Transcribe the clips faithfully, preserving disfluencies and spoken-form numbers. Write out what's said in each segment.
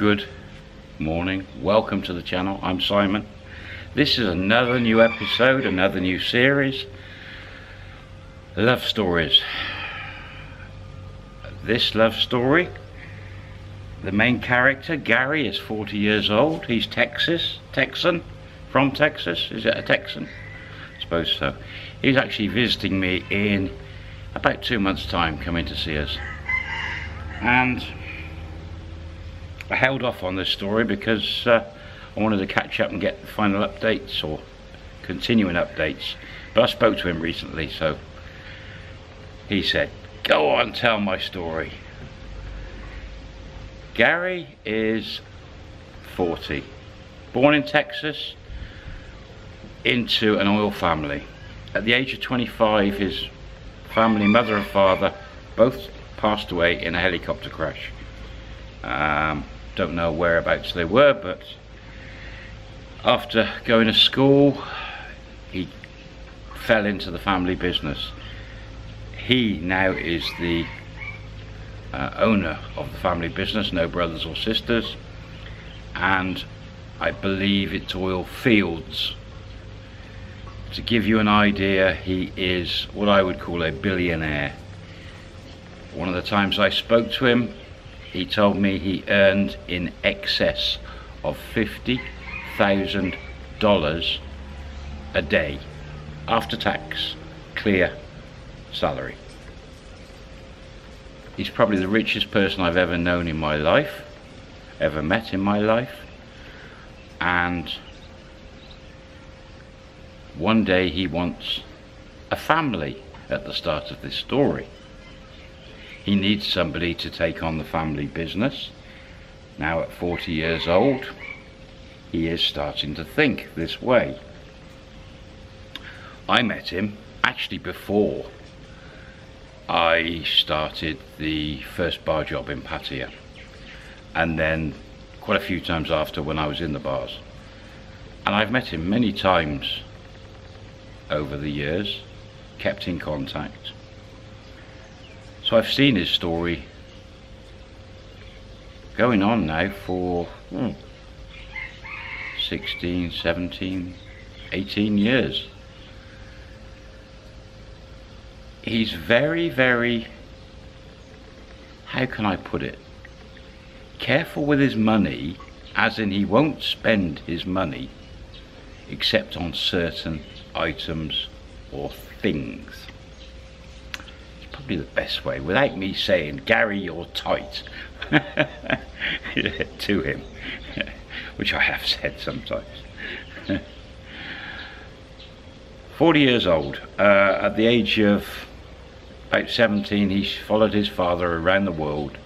Good morning, welcome to the channel. I'm Simon. This is another new episode, another new series, love stories. This love story, the main character Gary is forty years old. He's Texas Texan from Texas. Is it a Texan? I suppose so. He's actually visiting me in about two months time, coming to see us, and I held off on this story because uh, I wanted to catch up and get the final updates or continuing updates. But I spoke to him recently, so he said, go on, tell my story. Gary is forty, born in Texas into an oil family. At the age of twenty-five, his family, mother and father, both passed away in a helicopter crash. Um, don't know whereabouts they were, but after going to school he fell into the family business. He now is the uh, owner of the family business, no brothers or sisters, and I believe it's oil fields. To give you an idea, he is what I would call a billionaire. One of the times I spoke to him, he told me he earned in excess of fifty thousand dollars a day, after tax, clear salary. He's probably the richest person I've ever known in my life, ever met in my life. And one day he wants a family at the start of this story. He needs somebody to take on the family business. Now at forty years old, he is starting to think this way. I met him actually before I started the first bar job in Pattaya, and then quite a few times after when I was in the bars. And I've met him many times over the years, kept in contact. So I've seen his story going on now for hmm, sixteen, seventeen, eighteen years. He's very, very, how can I put it, careful with his money, as in he won't spend his money except on certain items or things. Probably the best way, without me saying, Gary, you're tight, to him, which I have said sometimes. forty years old, uh, at the age of about seventeen, he followed his father around the world.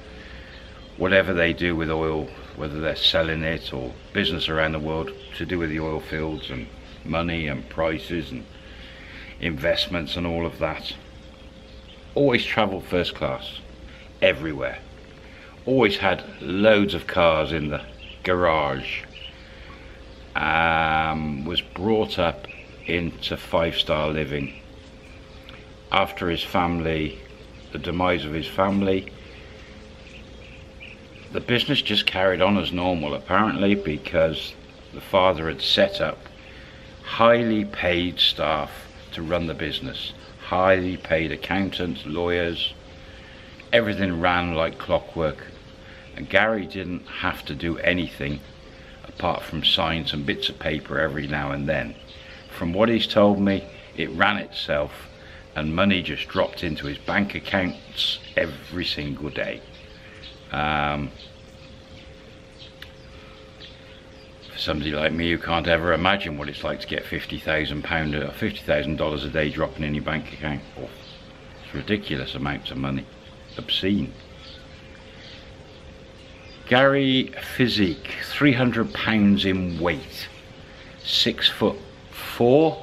Whatever they do with oil, whether they're selling it or business around the world to do with the oil fields and money and prices and investments and all of that. Always travelled first class, everywhere. Always had loads of cars in the garage. Um, was brought up into five-star living. After his family, the demise of his family, the business just carried on as normal, apparently, because the father had set up highly paid staff to run the business. Highly paid accountants, lawyers, everything ran like clockwork, and Gary didn't have to do anything apart from sign some bits of paper every now and then. From what he's told me, it ran itself, and money just dropped into his bank accounts every single day. Um, for somebody like me who can't ever imagine what it's like to get fifty thousand pounds or fifty thousand dollars a day dropping in your bank account. Oh, it's ridiculous amounts of money, obscene. Gary physique, three hundred pounds in weight, six foot four,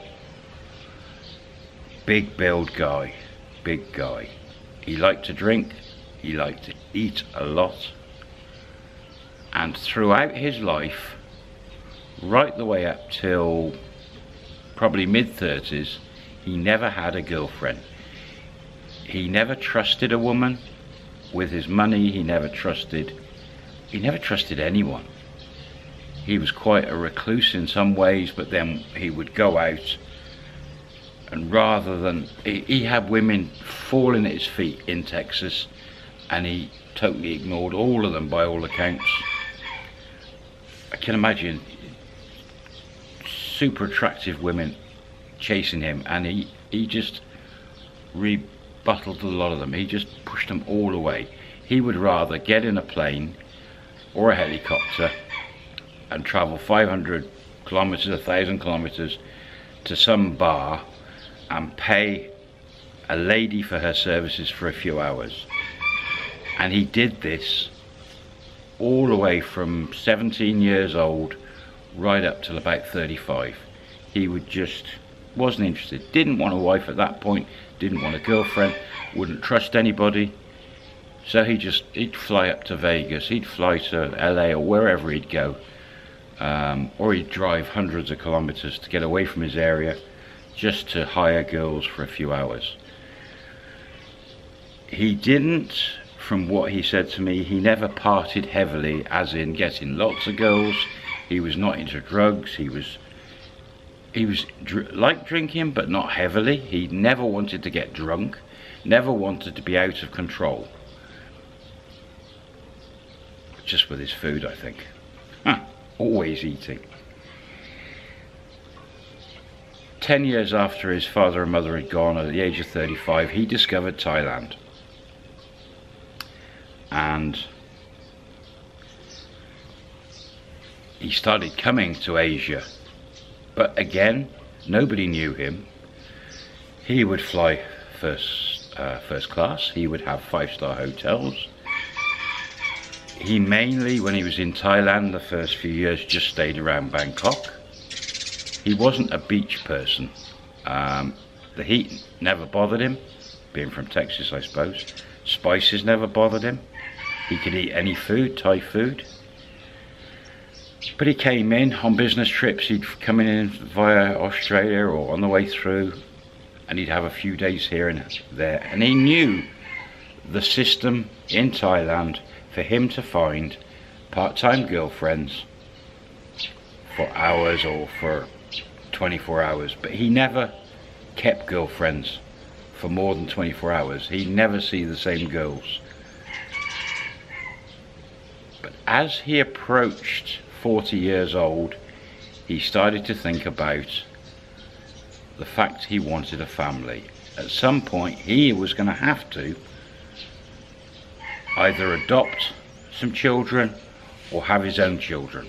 big build guy, big guy. He liked to drink, he liked to eat a lot, and throughout his life, right the way up till probably mid thirties, he never had a girlfriend. He never trusted a woman with his money. He never trusted he never trusted anyone. He was quite a recluse in some ways, but then he would go out, and rather than, he, he had women falling at his feet in Texas, and he totally ignored all of them by all accounts. I can imagine super attractive women chasing him, and he, he just rebutted a lot of them. He just pushed them all away. He would rather get in a plane or a helicopter and travel five hundred kilometers, one thousand kilometers to some bar and pay a lady for her services for a few hours. And he did this all the way from seventeen years old right up till about thirty-five. He would just wasn't interested, didn't want a wife at that point, didn't want a girlfriend, wouldn't trust anybody. So he just, he'd fly up to Vegas, he'd fly to L A or wherever he'd go, um, or he'd drive hundreds of kilometers to get away from his area just to hire girls for a few hours. He didn't, from what he said to me, he never parted heavily, as in getting lots of girls. He was not into drugs. He was he was dr like drinking, but not heavily. He never wanted to get drunk, never wanted to be out of control. Just with his food, I think. Huh. Always eating. Ten years after his father and mother had gone, at the age of thirty-five, he discovered Thailand. And he started coming to Asia, but again, nobody knew him. He would fly first, uh, first class. He would have five-star hotels. He mainly, when he was in Thailand the first few years, just stayed around Bangkok. He wasn't a beach person. Um, the heat never bothered him, being from Texas, I suppose. Spices never bothered him. He could eat any food, Thai food. But he came in on business trips. He'd come in via Australia or on the way through, and he'd have a few days here and there. And he knew the system in Thailand for him to find part-time girlfriends for hours or for twenty-four hours. But he never kept girlfriends for more than twenty-four hours. He'd never see the same girls. But as he approached forty years old, he started to think about the fact he wanted a family. At some point, he was going to have to either adopt some children or have his own children.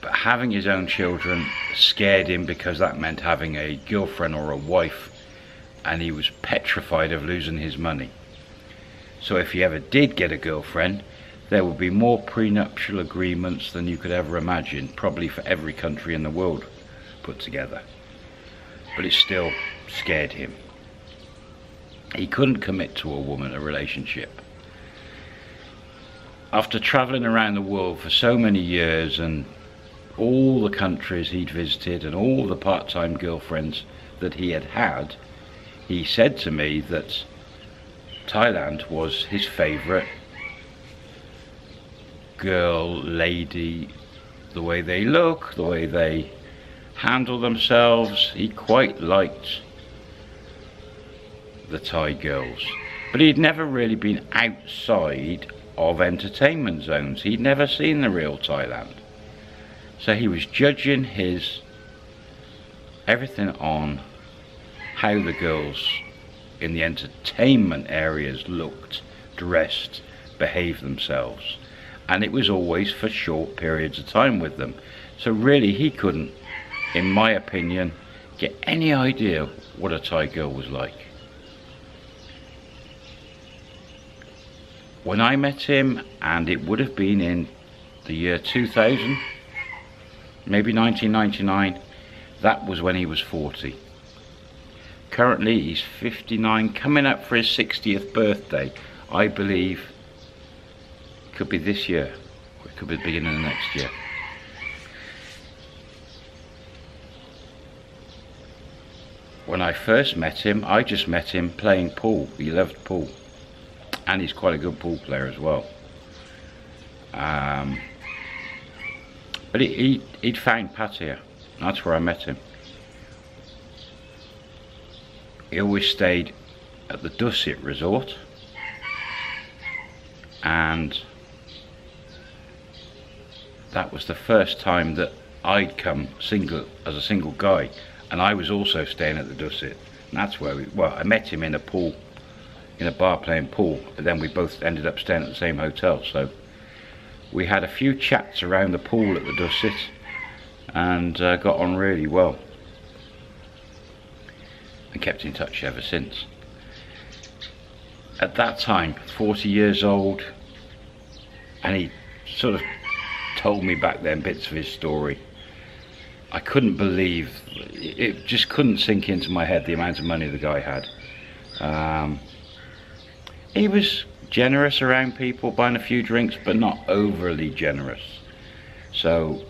But having his own children scared him, because that meant having a girlfriend or a wife, and he was petrified of losing his money. So if he ever did get a girlfriend, there would be more prenuptial agreements than you could ever imagine, probably for every country in the world put together. But it still scared him. He couldn't commit to a woman, a relationship. After traveling around the world for so many years, and all the countries he'd visited and all the part-time girlfriends that he had had, he said to me that Thailand was his favourite girl, lady, the way they look, the way they handle themselves. He quite liked the Thai girls. But he'd never really been outside of entertainment zones. He'd never seen the real Thailand. So he was judging his everything on how the girls in the entertainment areas looked, dressed, behaved themselves. And it was always for short periods of time with them. So really he couldn't, in my opinion, get any idea what a Thai girl was like. When I met him, and it would have been in the year two thousand, maybe nineteen ninety-nine, that was when he was forty. Currently he's fifty-nine, coming up for his sixtieth birthday, I believe. Could be this year, or it could be the beginning of next year. When I first met him, I just met him playing pool. He loved pool. and he's quite a good pool player as well. Um, but he, he, he'd found Pattaya, and that's where I met him. He always stayed at the Dusit Resort, and that was the first time that I'd come single as a single guy, and I was also staying at the Dusit. And that's where we, well, I met him in a pool, in a bar playing pool, but then we both ended up staying at the same hotel. So we had a few chats around the pool at the Dusit, and uh, got on really well, and kept in touch ever since. At that time, forty years old, and he sort of told me back then bits of his story. I couldn't believe, it just couldn't sink into my head the amount of money the guy had. Um, he was generous around people, buying a few drinks, but not overly generous. So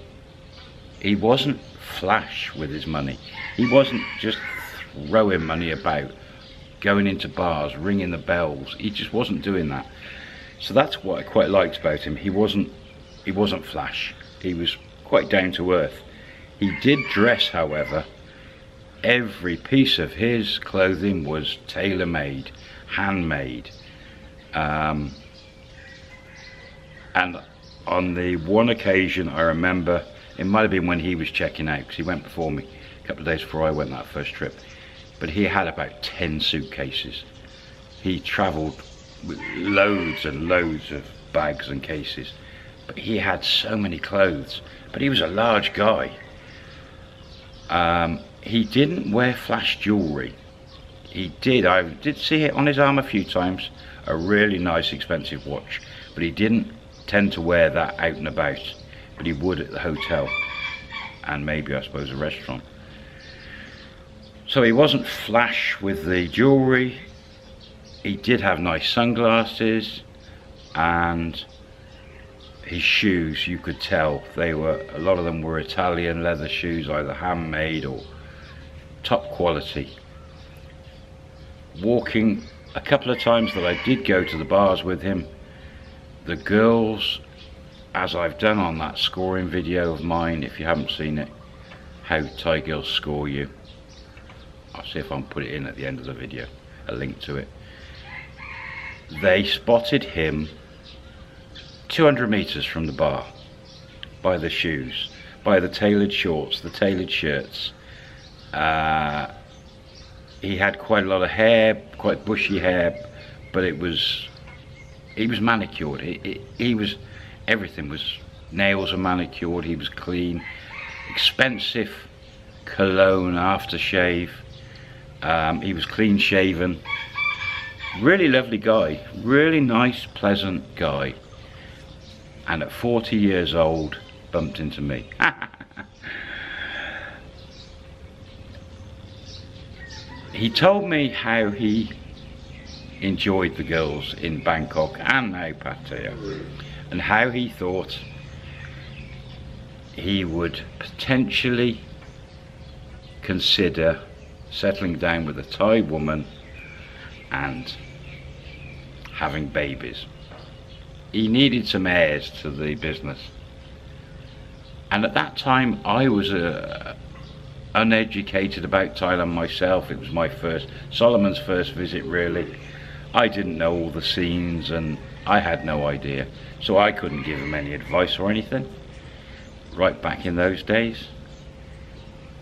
he wasn't flash with his money. He wasn't just throwing money about, going into bars, ringing the bells. He just wasn't doing that. So that's what I quite liked about him. He wasn't, he wasn't flash. He was quite down to earth. He did dress, however. Every piece of his clothing was tailor-made, handmade. Um, and on the one occasion, I remember, it might have been when he was checking out, because he went before me a couple of days before I went that first trip, but he had about ten suitcases. He travelled with loads and loads of bags and cases, but he had so many clothes. But he was a large guy. Um, he didn't wear flash jewellery. He did, I did see it on his arm a few times, a really nice expensive watch, but he didn't tend to wear that out and about, but he would at the hotel and maybe, I suppose, a restaurant. So he wasn't flash with the jewellery. He did have nice sunglasses, and his shoes, you could tell they were, a lot of them were Italian leather shoes, either handmade or top quality. Walking a couple of times that I did go to the bars with him, the girls, as I've done on that scoring video of mine, if you haven't seen it, how Thai girls score you, I'll see if I can put it in at the end of the video, a link to it. They spotted him two hundred meters from the bar, by the shoes, by the tailored shorts, the tailored shirts. Uh, he had quite a lot of hair, quite bushy hair, but it was, he was manicured. It, it, he was, everything was, nails were manicured, he was clean. Expensive cologne, aftershave. Um, he was clean shaven. Really lovely guy, really nice, pleasant guy. And at forty years old, bumped into me. He told me how he enjoyed the girls in Bangkok and now Pattaya, and how he thought he would potentially consider settling down with a Thai woman and having babies. He needed some heirs to the business, and at that time I was uh, uneducated about Thailand myself. It was my first, Solomon's first visit really. I didn't know all the scenes and I had no idea, so I couldn't give him any advice or anything. Right back in those days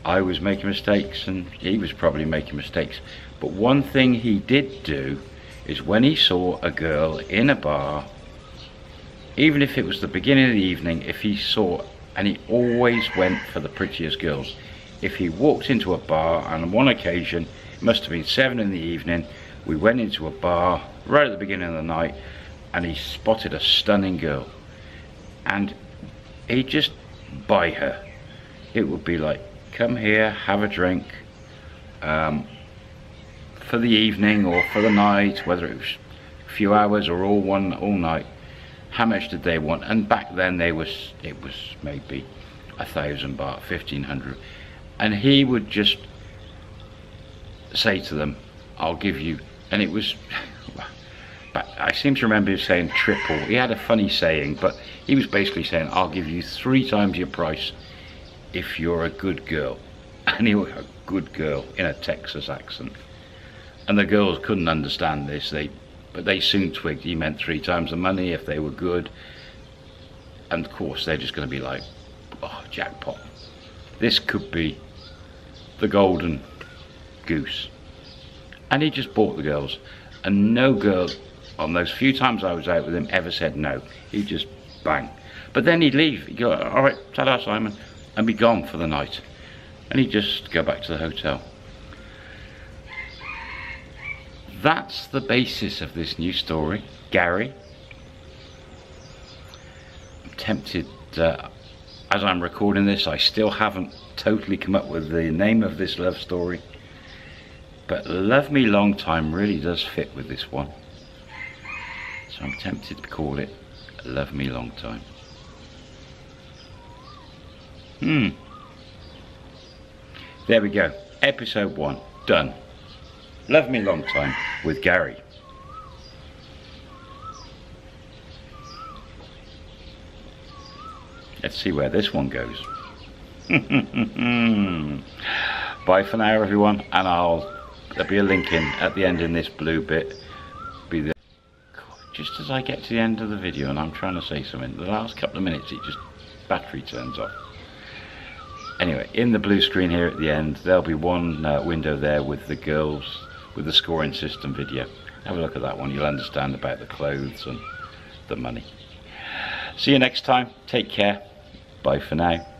I was making mistakes and he was probably making mistakes, but one thing he did do is when he saw a girl in a bar, even if it was the beginning of the evening, if he saw, and he always went for the prettiest girls. If he walked into a bar, and on one occasion, it must have been seven in the evening, we went into a bar right at the beginning of the night, and he spotted a stunning girl. And he'd just buy her. It would be like, come here, have a drink, um, for the evening or for the night, whether it was a few hours or all one, all night. How much did they want? And back then they was, it was maybe a thousand baht, fifteen hundred. And he would just say to them, I'll give you, and it was I seem to remember him saying triple. He had a funny saying, but he was basically saying, I'll give you three times your price if you're a good girl. And he was a good girl in a Texas accent. And the girls couldn't understand this, they, but they soon twigged he meant three times the money if they were good. And of course, they're just going to be like, oh, jackpot. This could be the golden goose. And he just bought the girls. And no girl, on those few times I was out with him, ever said no. He'd just bang. But then he'd leave. He'd go, all right, ta-da, Simon, and be gone for the night. And he'd just go back to the hotel. That's the basis of this new story, Gary. I'm tempted, uh, as I'm recording this, I still haven't totally come up with the name of this love story. But Love Me Long Time really does fit with this one. So I'm tempted to call it Love Me Long Time. Hmm. There we go. Episode one. Done. Love Me Long Time with Gary. Let's see where this one goes. Bye for now, everyone, and I'll... there'll be a link in at the end in this blue bit. Be there. Just as I get to the end of the video and I'm trying to say something, the last couple of minutes it just battery turns off. Anyway, in the blue screen here at the end, there'll be one uh, window there with the girls, with the scoring system video. Have a look at that one, you'll understand about the clothes and the money. See you next time, take care, bye for now.